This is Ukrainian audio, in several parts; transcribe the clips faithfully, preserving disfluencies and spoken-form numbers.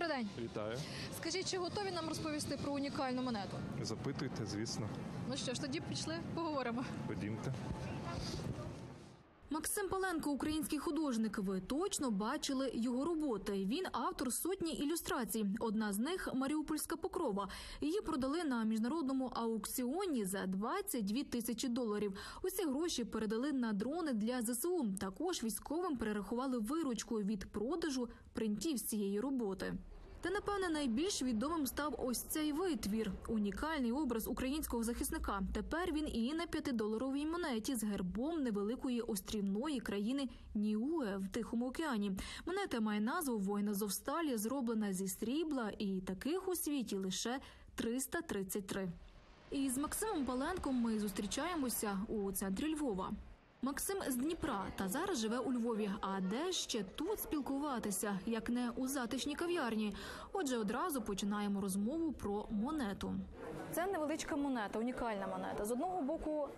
Добрий день. Вітаю. Скажіть, чи готові нам розповісти про унікальну монету? Запитуйте, звісно. Ну що ж, тоді пішли, поговоримо. Ходімте. Максим Паленко – український художник. Ви точно бачили його роботи. Він автор сотні ілюстрацій. Одна з них – «Маріупольська покрова». Її продали на міжнародному аукціоні за двадцять дві тисячі доларів. Усі гроші передали на дрони для ЗСУ. Також військовим перерахували виручку від продажу принтів цієї роботи. Та, напевне, найбільш відомим став ось цей витвір – унікальний образ українського захисника. Тепер він і на п'ятидоларовій монеті з гербом невеликої острівної країни Ніуе в Тихому океані. Монета має назву «Воїна зі сталі», зроблена зі срібла, і таких у світі лише триста тридцять три. І з Максимом Паленком ми зустрічаємося у центрі Львова. Максим з Дніпра, та зараз живе у Львові. А де ще тут спілкуватися, як не у затишній кав'ярні? Отже, одразу починаємо розмову про монету. Це невеличка монета, унікальна монета. З одного боку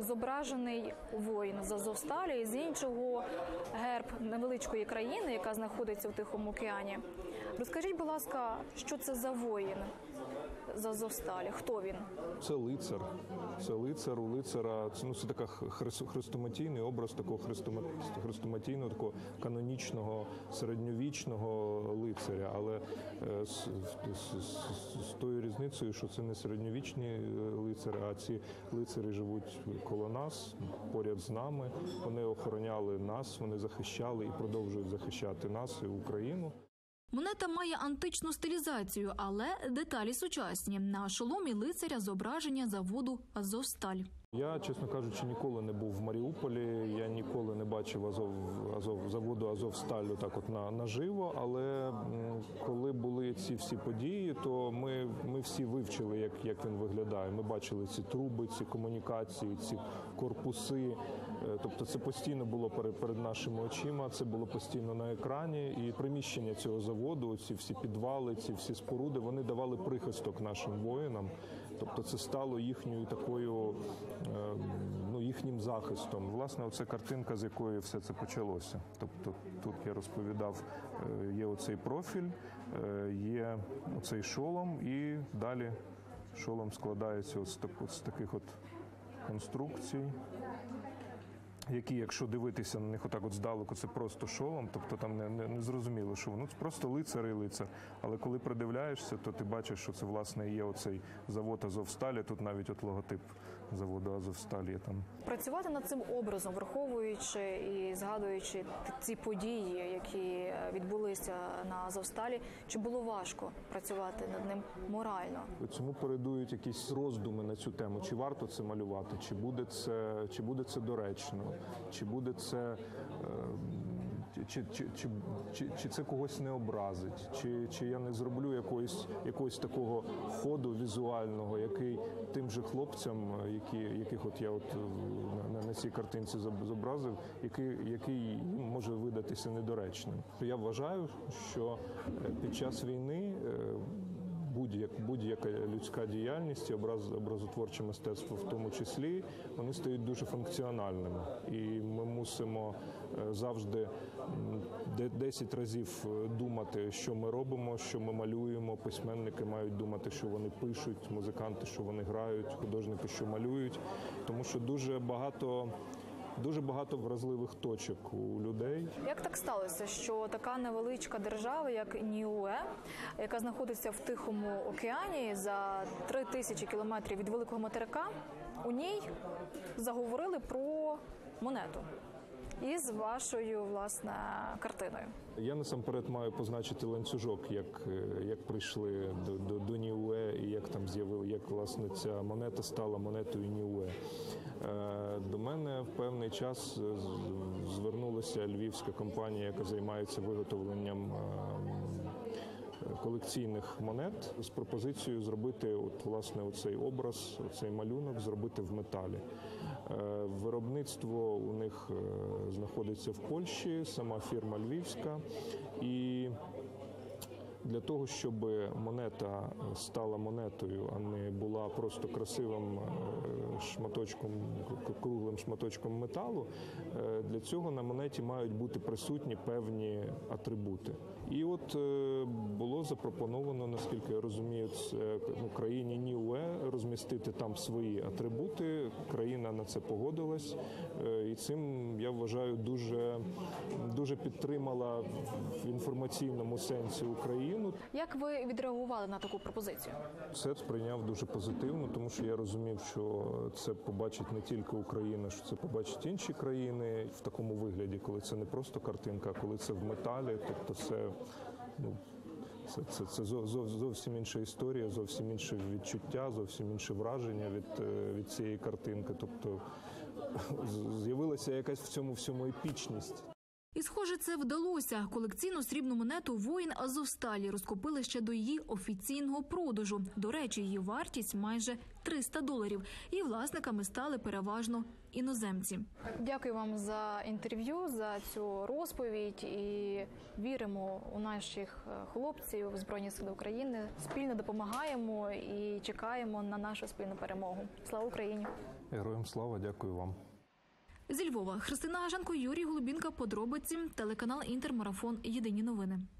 зображений воїн з Азовсталі, з іншого герб невеличкої країни, яка знаходиться в Тихому океані. Розкажіть, будь ласка, що це за воїн з Азовсталі? Хто він? Це лицар. Це лицар. У лицара, ну, це такий хрестоматійний образ такого хрестоматійного, такого канонічного, середньовічного лицаря. Але е, з, з, з, з тою різницею, що це не середньовічні лицарі, а ці лицарі живуть коло нас, поряд з нами. Вони охороняли нас, вони захищали і продовжують захищати нас і Україну. Монета має античну стилізацію, але деталі сучасні. На шоломі лицаря зображення заводу «Азовсталь». Я, чесно кажучи, ніколи не був в Маріуполі, я ніколи не бачив Азов, Азов, заводу «Азовсталю» так от на, наживо, але м, коли були ці всі події, то ми, ми всі вивчили, як, як він виглядає. Ми бачили ці труби, ці комунікації, ці корпуси. Тобто це постійно було перед, перед нашими очима, це було постійно на екрані. І приміщення цього заводу, ці всі підвали, ці всі споруди, вони давали прихисток нашим воїнам. Тобто це стало їхньою такою, ну, їхнім захистом. Власне, оце картинка, з якої все це почалося. Тобто тут я розповідав, є оцей профіль, є оцей шолом, і далі шолом складається ось з таких от конструкцій, які, якщо дивитися на них отак от здалеку, це просто шолом, тобто там не, не, не зрозуміло, що воно, ну, просто лицар і лицар. Але коли придивляєшся, то ти бачиш, що це, власне, є оцей завод «Азовсталі», тут навіть от логотип заводу «Азовсталі» там. Працювати над цим образом, враховуючи і згадуючи ці події, які відбулися на «Азовсталі», чи було важко працювати над ним морально? Цьому передують якісь роздуми на цю тему, чи варто це малювати, чи буде це, чи буде це доречно. Чи буде це, чи, чи, чи, чи, чи це когось не образить, чи, чи я не зроблю якогось, якогось такого ходу візуального, який тим же хлопцям, які, яких от я от на, на цій картинці зобразив, який, який може видатися недоречним. Я вважаю, що під час війни будь-яка людська діяльність, образ, образотворче мистецтво в тому числі, вони стають дуже функціональними. І ми мусимо завжди десять разів думати, що ми робимо, що ми малюємо. Письменники мають думати, що вони пишуть, музиканти, що вони грають, художники, що малюють. Тому що дуже багато... Дуже багато вразливих точок у людей. Як так сталося, що така невеличка держава, як Ніуе, яка знаходиться в Тихому океані за три тисячі кілометрів від Великого материка, у ній заговорили про монету? Із вашою, власне, картиною. Я насамперед маю позначити ланцюжок, як, як прийшли до, до, до Ніуе і як там з'явили, як, власне, ця монета стала монетою Ніуе. До мене в певний час звернулася львівська компанія, яка займається виготовленням колекційних монет, з пропозицією зробити от, власне, оцей образ, оцей малюнок зробити в металі. Виробництво у них знаходиться в Польщі, сама фірма львівська. І для того, щоб монета стала монетою, а не була просто красивим шматочком, круглим шматочком металу, для цього на монеті мають бути присутні певні атрибути. І от було запропоновано, наскільки я розумію, це, ну, країні Ніуе розмістити там свої атрибути. Країна на це погодилась. І цим, я вважаю, дуже, дуже підтримала в інформаційному сенсі Україну. Як ви відреагували на таку пропозицію? Це сприйняв дуже позитивно, тому що я розумів, що це побачить не тільки Україна, що це побачать інші країни в такому вигляді, коли це не просто картинка, а коли це в металі, тобто це, ну, це, це, це зовсім інша історія, зовсім інше відчуття, зовсім інше враження від, від цієї картинки. Тобто з'явилася якась в цьому всьому епічність. І, схоже, це вдалося. Колекційну срібну монету «Воїн Азовсталі» розкупили ще до її офіційного продажу. До речі, її вартість майже триста доларів. І власниками стали переважно іноземці. Дякую вам за інтерв'ю, за цю розповідь. І віримо у наших хлопців, в Збройні Сили України. Спільно допомагаємо і чекаємо на нашу спільну перемогу. Слава Україні! Героям слава, дякую вам. Зі Львова Христина Аженко, Юрій Голубінка. Подробиці, телеканал Інтермарафон. Єдині новини.